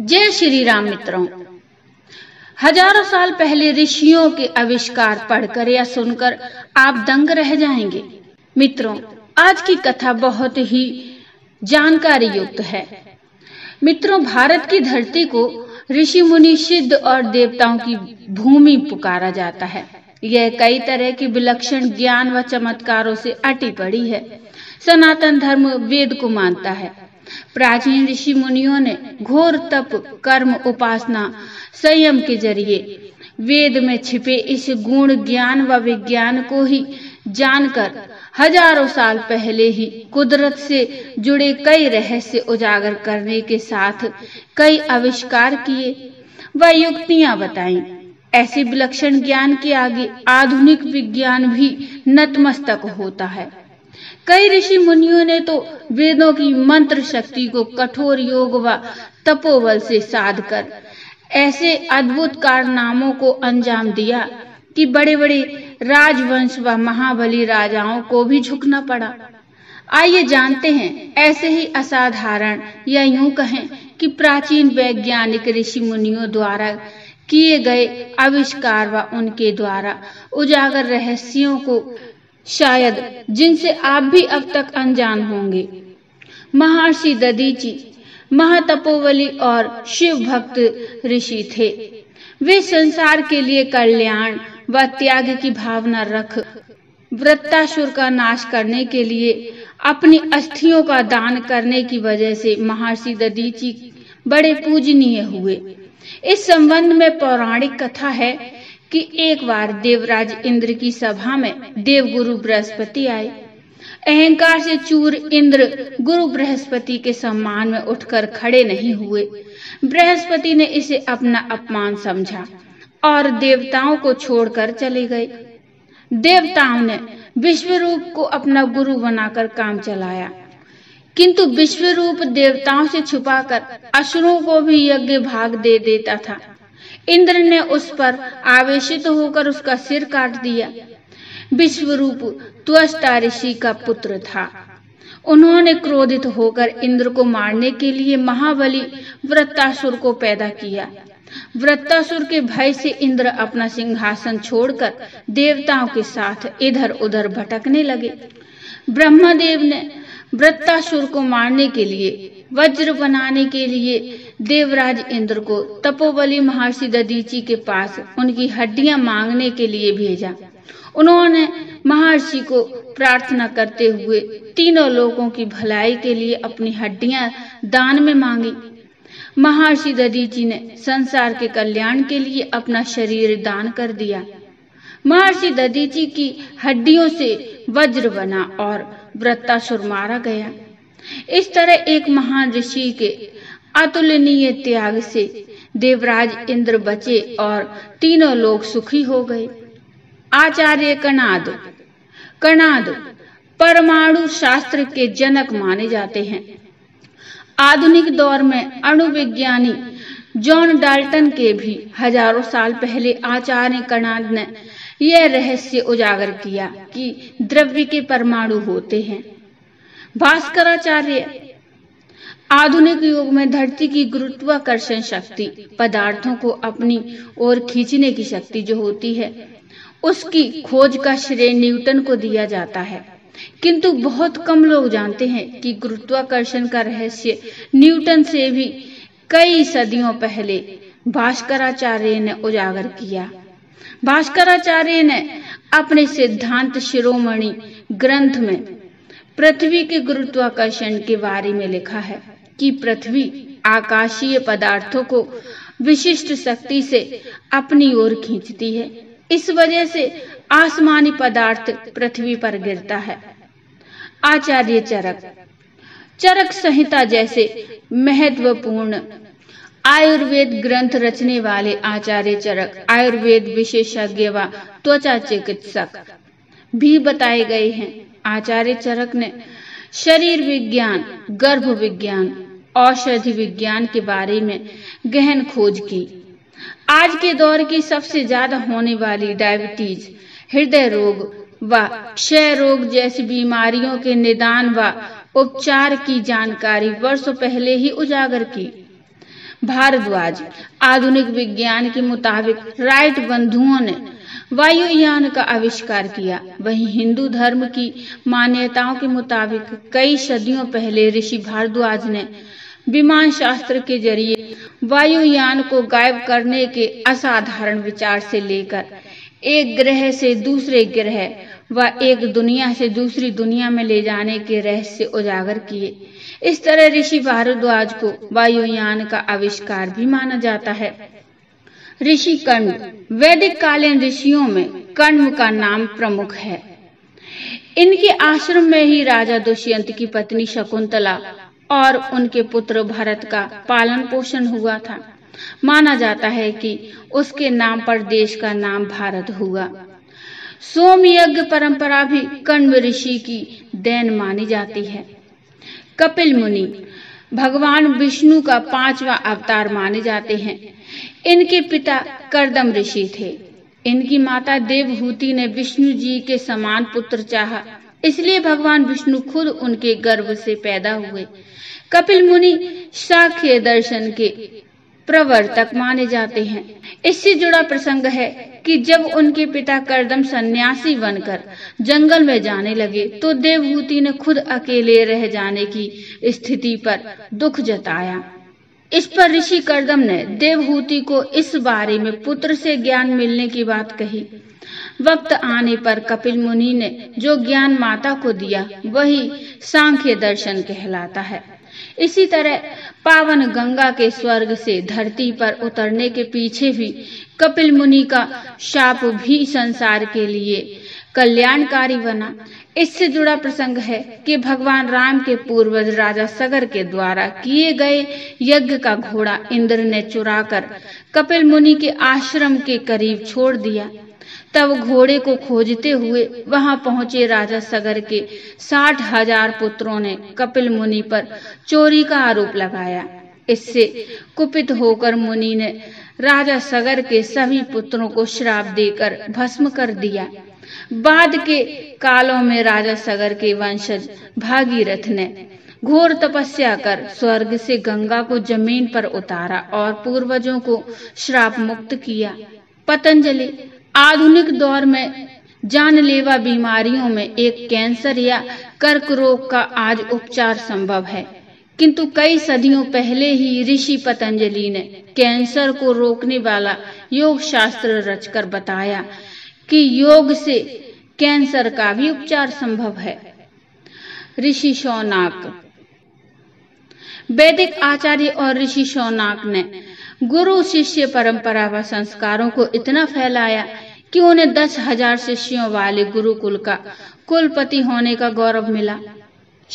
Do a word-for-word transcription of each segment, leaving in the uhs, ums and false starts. जय श्री राम मित्रों, हजारों साल पहले ऋषियों के आविष्कार पढ़कर या सुनकर आप दंग रह जाएंगे। मित्रों, आज की कथा बहुत ही जानकारी युक्त है। मित्रों, भारत की धरती को ऋषि मुनि, सिद्ध और देवताओं की भूमि पुकारा जाता है। यह कई तरह के विलक्षण ज्ञान व चमत्कारों से अटी पड़ी है। सनातन धर्म वेद को मानता है। प्राचीन ऋषि मुनियों ने घोर तप, कर्म, उपासना, संयम के जरिए वेद में छिपे इस गुण ज्ञान व विज्ञान को ही जानकर हजारों साल पहले ही कुदरत से जुड़े कई रहस्य उजागर करने के साथ कई आविष्कार किए व युक्तियां बताई। ऐसे विलक्षण ज्ञान के आगे आधुनिक विज्ञान भी नतमस्तक होता है। कई ऋषि मुनियों ने तो वेदों की मंत्र शक्ति को कठोर योग व तपोबल से साध कर ऐसे अद्भुत कारनामों को अंजाम दिया कि बड़े बड़े राजवंश व महाबली राजाओं को भी झुकना पड़ा। आइए जानते हैं ऐसे ही असाधारण या यूं कहें कि प्राचीन वैज्ञानिक ऋषि मुनियों द्वारा किए गए आविष्कार व उनके द्वारा उजागर रहस्यों को, शायद जिनसे आप भी अब तक अनजान होंगे। महर्षि दधीचि महातपोवली और शिव भक्त ऋषि थे। वे संसार के लिए कल्याण व त्याग की भावना रख वृत्तासुर का नाश करने के लिए अपनी अस्थियों का दान करने की वजह से महर्षि दधीचि बड़े पूजनीय हुए। इस संबंध में पौराणिक कथा है कि एक बार देवराज इंद्र की सभा में देवगुरु बृहस्पति आए। अहंकार से चूर इंद्र गुरु बृहस्पति के सम्मान में उठकर खड़े नहीं हुए। बृहस्पति ने इसे अपना अपमान समझा और देवताओं को छोड़कर चले गए। देवताओं ने विश्वरूप को अपना गुरु बनाकर काम चलाया, किंतु विश्वरूप देवताओं से छुपाकर असुरों को भी यज्ञ भाग दे देता था। इंद्र ने उस पर आवेशित होकर उसका सिर काट दिया। विश्वरूप त्वष्टा ऋषि का पुत्र था। उन्होंने क्रोधित होकर इंद्र को मारने के लिए महाबली वृत्तासुर को पैदा किया। वृत्तासुर के भय से इंद्र अपना सिंहासन छोड़कर देवताओं के साथ इधर उधर भटकने लगे। ब्रह्मदेव ने वृत्तासुर को मारने के लिए, वज्र बनाने के लिए देवराज इंद्र को तपोबली महर्षि दधीचि के पास उनकी हड्डियां मांगने के लिए भेजा। उन्होंने महर्षि को प्रार्थना करते हुए तीनों लोगों की भलाई के लिए अपनी हड्डियां दान में मांगी। महर्षि दधीचि ने संसार के कल्याण के लिए अपना शरीर दान कर दिया। महर्षि दधीचि की हड्डियों से वज्र बना और वृत्तासुर मारा गया। इस तरह एक महान ऋषि के अतुलनीय त्याग से देवराज इंद्र बचे और तीनों लोग सुखी हो गए। आचार्य कणाद कणाद परमाणु शास्त्र के जनक माने जाते हैं। आधुनिक दौर में अणुविज्ञानी जॉन डाल्टन के भी हजारों साल पहले आचार्य कणाद ने यह रहस्य उजागर किया कि द्रव्य के परमाणु होते हैं। भास्कराचार्य आधुनिक युग में धरती की गुरुत्वाकर्षण शक्ति, पदार्थों को अपनी ओर खींचने की शक्ति जो होती है, उसकी खोज का श्रेय न्यूटन को दिया जाता है, किंतु बहुत कम लोग जानते हैं कि गुरुत्वाकर्षण का रहस्य न्यूटन से भी कई सदियों पहले भास्कराचार्य ने उजागर किया। भास्कराचार्य ने अपने सिद्धांत शिरोमणि ग्रंथ में पृथ्वी के गुरुत्वाकर्षण के बारे में लिखा है कि पृथ्वी आकाशीय पदार्थों को विशिष्ट शक्ति से अपनी ओर खींचती है। इस वजह से आसमानी पदार्थ पृथ्वी पर गिरता है। आचार्य चरक चरक संहिता जैसे महत्वपूर्ण आयुर्वेद ग्रंथ रचने वाले आचार्य चरक आयुर्वेद विशेषज्ञ व त्वचा चिकित्सक भी बताए गए हैं। आचार्य चरक ने शरीर विज्ञान, गर्भ विज्ञान, औषधि विज्ञान के बारे में गहन खोज की। आज के दौर की सबसे ज्यादा होने वाली डायबिटीज, हृदय रोग व क्षय रोग जैसी बीमारियों के निदान व उपचार की जानकारी वर्षों पहले ही उजागर की। भारद्वाज। आधुनिक विज्ञान के मुताबिक राइट बंधुओं ने वायुयान का आविष्कार किया। वहीं हिंदू धर्म की मान्यताओं के मुताबिक कई सदियों पहले ऋषि भारद्वाज ने विमान शास्त्र के जरिए वायुयान को गायब करने के असाधारण विचार से लेकर एक ग्रह से दूसरे ग्रह व एक दुनिया से दूसरी दुनिया में ले जाने के रहस्य उजागर किए। इस तरह ऋषि भारद्वाज को वायुयान का आविष्कार भी माना जाता है। ऋषि कण्व, वैदिक कालीन ऋषियों में कण्व का नाम प्रमुख है। इनके आश्रम में ही राजा दुष्यंत की पत्नी शकुंतला और उनके पुत्र भरत का पालन पोषण हुआ था। माना जाता है कि उसके नाम पर देश का नाम भारत हुआ। सोम यज्ञ परंपरा भी कण्व ऋषि की देन मानी जाती है। कपिल मुनि भगवान विष्णु का पांचवा अवतार माने जाते हैं। इनके पिता करदम ऋषि थे। इनकी माता देवहूति ने विष्णु जी के समान पुत्र चाहा, इसलिए भगवान विष्णु खुद उनके गर्भ से पैदा हुए। कपिल मुनि सांख्य दर्शन के प्रवर्तक माने जाते हैं। इससे जुड़ा प्रसंग है कि जब उनके पिता करदम सन्यासी बनकर जंगल में जाने लगे तो देवहूति ने खुद अकेले रह जाने की स्थिति पर दुख जताया। इस पर ऋषि करदम ने देवहूति को इस बारे में पुत्र से ज्ञान मिलने की बात कही। वक्त आने पर कपिल मुनि ने जो ज्ञान माता को दिया वही सांख्य दर्शन कहलाता है। इसी तरह पावन गंगा के स्वर्ग से धरती पर उतरने के पीछे भी कपिल मुनि का शाप भी संसार के लिए कल्याणकारी बना। इससे जुड़ा प्रसंग है कि भगवान राम के पूर्वज राजा सगर के द्वारा किए गए यज्ञ का घोड़ा इंद्र ने चुराकर कपिल मुनि के आश्रम के करीब छोड़ दिया। तब घोड़े को खोजते हुए वहां पहुंचे राजा सगर के साठ हजार पुत्रों ने कपिल मुनि पर चोरी का आरोप लगाया। इससे कुपित होकर मुनि ने राजा सगर के सभी पुत्रों को श्राप देकर भस्म कर दिया। बाद के कालों में राजा सगर के वंशज भागीरथ ने घोर तपस्या कर स्वर्ग से गंगा को जमीन पर उतारा और पूर्वजों को श्राप मुक्त किया। पतंजलि आधुनिक दौर में जानलेवा बीमारियों में एक कैंसर या कर्क रोग का आज उपचार संभव है, किंतु कई सदियों पहले ही ऋषि पतंजलि ने कैंसर को रोकने वाला योग शास्त्र रचकर बताया कि योग से कैंसर का भी उपचार संभव है। ऋषि शौनक, वैदिक आचार्य और ऋषि शौनक ने गुरु शिष्य परंपरा व संस्कारों को इतना फैलाया कि उन्हें दस हजार शिष्यों वाले गुरुकुल का कुलपति होने का गौरव मिला।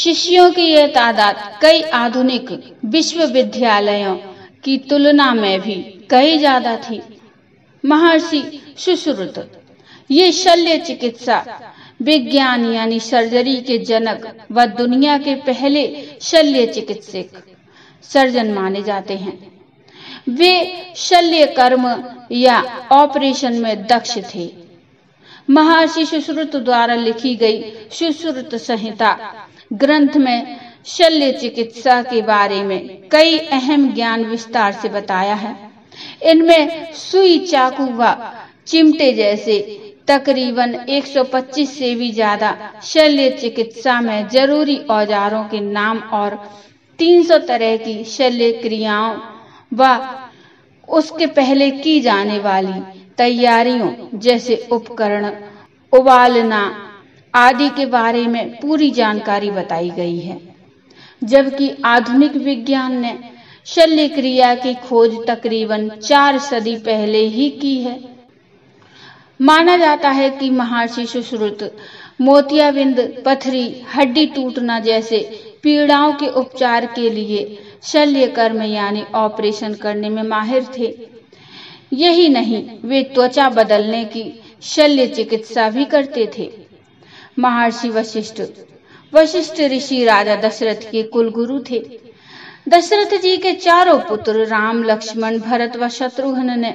शिष्यों की यह तादाद कई आधुनिक विश्वविद्यालयों की तुलना में भी कई ज्यादा थी। महर्षि सुश्रुत, ये शल्य चिकित्सा विज्ञान यानी सर्जरी के जनक व दुनिया के पहले शल्य चिकित्सक सर्जन माने जाते हैं। वे शल्य कर्म या ऑपरेशन में दक्ष थे। महर्षि सुश्रुत द्वारा लिखी गई शुश्रुत संहिता ग्रंथ में शल्य चिकित्सा के बारे में कई अहम ज्ञान विस्तार से बताया है। इनमें सुई, चाकू व चिमटे जैसे तकरीबन एक सौ पच्चीस से भी ज्यादा शल्य चिकित्सा में जरूरी औजारों के नाम और तीन सौ तरह की शल्य क्रियाओं व उसके पहले की जाने वाली तैयारियों जैसे उपकरण उबालना आदि के बारे में पूरी जानकारी बताई गई है। जबकि आधुनिक विज्ञान ने शल्य क्रिया की खोज तकरीबन चार सदी पहले ही की है। माना जाता है कि महर्षि सुश्रुत मोतियाबिंद, पथरी, हड्डी टूटना जैसे पीड़ाओं के उपचार के लिए शल्य कर्म यानी ऑपरेशन करने में माहिर थे। यही नहीं, वे त्वचा बदलने की शल्य चिकित्सा भी करते थे। महर्षि वशिष्ठ वशिष्ठ ऋषि राजा दशरथ के कुलगुरु थे। दशरथ जी के चारों पुत्र राम, लक्ष्मण, भरत व शत्रुघ्न ने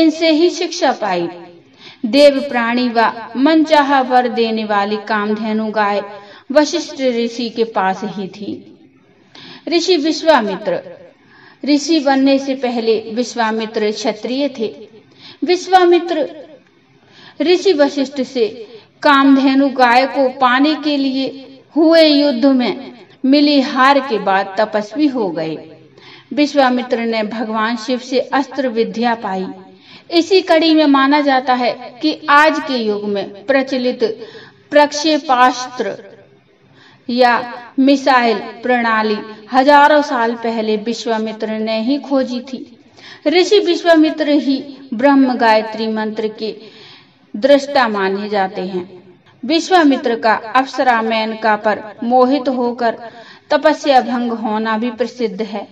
इनसे ही शिक्षा पाई। देव प्राणी व मनचाहा वर देने वाली कामधेनु गाय वशिष्ठ ऋषि के पास ही थी। ऋषि विश्वामित्र ऋषि बनने से पहले विश्वामित्र क्षत्रिय थे। विश्वामित्र ऋषि वशिष्ठ से कामधेनु गाय को पाने के लिए हुए युद्ध में मिली हार के बाद तपस्वी हो गए। विश्वामित्र ने भगवान शिव से अस्त्र विद्या पाई। इसी कड़ी में माना जाता है कि आज के युग में प्रचलित प्रक्षेपास्त्र या मिसाइल प्रणाली हजारों साल पहले विश्वामित्र ने ही खोजी थी। ऋषि विश्वामित्र ही ब्रह्म गायत्री मंत्र के दृष्टा माने जाते हैं। विश्वामित्र का अप्सरा मेनका पर मोहित होकर तपस्या भंग होना भी प्रसिद्ध है।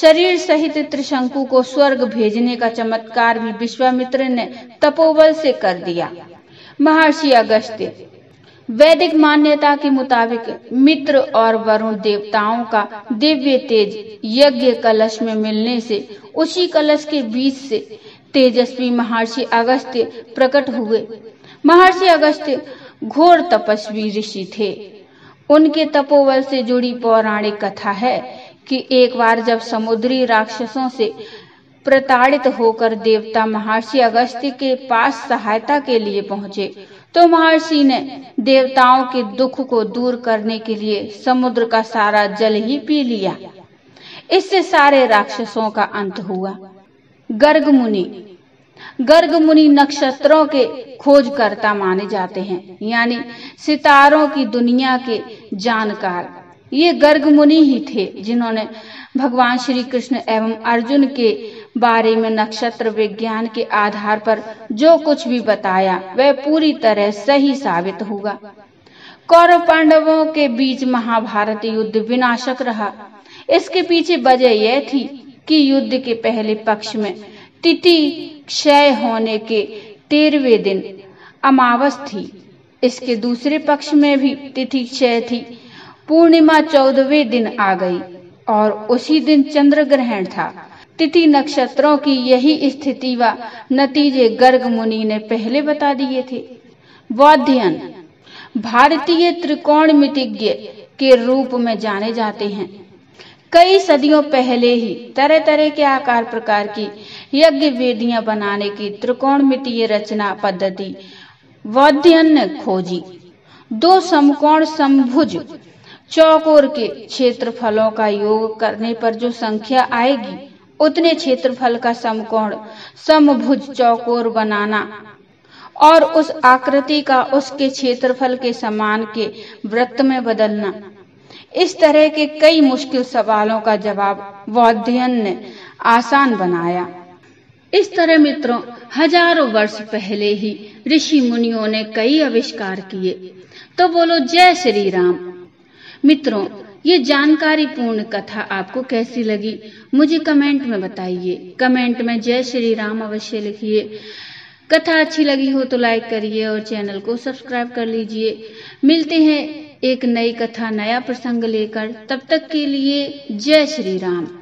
शरीर सहित त्रिशंकु को स्वर्ग भेजने का चमत्कार भी विश्वामित्र ने तपोबल से कर दिया। महर्षि अगस्त्य वैदिक मान्यता के मुताबिक मित्र और वरुण देवताओं का दिव्य तेज यज्ञ कलश में मिलने से उसी कलश के बीच से तेजस्वी महर्षि अगस्त्य प्रकट हुए। महर्षि अगस्त्य घोर तपस्वी ऋषि थे। उनके तपोबल से जुड़ी पौराणिक कथा है कि एक बार जब समुद्री राक्षसों से प्रताड़ित होकर देवता महर्षि अगस्त्य के पास सहायता के लिए पहुंचे तो महर्षि ने देवताओं के दुख को दूर करने के लिए समुद्र का सारा जल ही पी लिया। इससे सारे राक्षसों का अंत हुआ। गर्ग मुनि गर्ग मुनि नक्षत्रों के खोजकर्ता माने जाते हैं, यानी सितारों की दुनिया के जानकार। ये गर्ग मुनि ही थे जिन्होंने भगवान श्री कृष्ण एवं अर्जुन के बारे में नक्षत्र विज्ञान के आधार पर जो कुछ भी बताया वह पूरी तरह सही साबित हुआ। कौरव पांडवों के बीच महाभारत युद्ध विनाशक रहा। इसके पीछे वजह यह थी कि युद्ध के पहले पक्ष में तिथि क्षय होने के तेरहवें दिन अमावस थी। इसके दूसरे पक्ष में भी तिथि क्षय थी। पूर्णिमा चौदहवें दिन आ गई और उसी दिन चंद्र ग्रहण था। तिथि नक्षत्रों की यही स्थिति व नतीजे गर्ग मुनि ने पहले बता दिए थे। बौधायन भारतीय त्रिकोणमितिज्ञ के रूप में जाने जाते हैं। कई सदियों पहले ही तरह तरह के आकार प्रकार की यज्ञ वेदियां बनाने की त्रिकोणमितीय रचना पद्धति बौधायन ने खोजी। दो समकोण समभुज चौकोर के क्षेत्रफलों का योग करने पर जो संख्या आएगी उतने क्षेत्रफल का समकोण समभुज चौकोर बनाना और उस आकृति का उसके क्षेत्रफल के समान के वृत्त में बदलना। इस तरह के कई मुश्किल सवालों का जवाब बौधायन ने आसान बनाया। इस तरह मित्रों हजारों वर्ष पहले ही ऋषि मुनियों ने कई आविष्कार किए। तो बोलो जय श्री राम। मित्रों ये जानकारी पूर्ण कथा आपको कैसी लगी मुझे कमेंट में बताइए। कमेंट में जय श्री राम अवश्य लिखिए। कथा अच्छी लगी हो तो लाइक करिए और चैनल को सब्सक्राइब कर लीजिए। मिलते हैं एक नई कथा नया प्रसंग लेकर। तब तक के लिए जय श्री राम।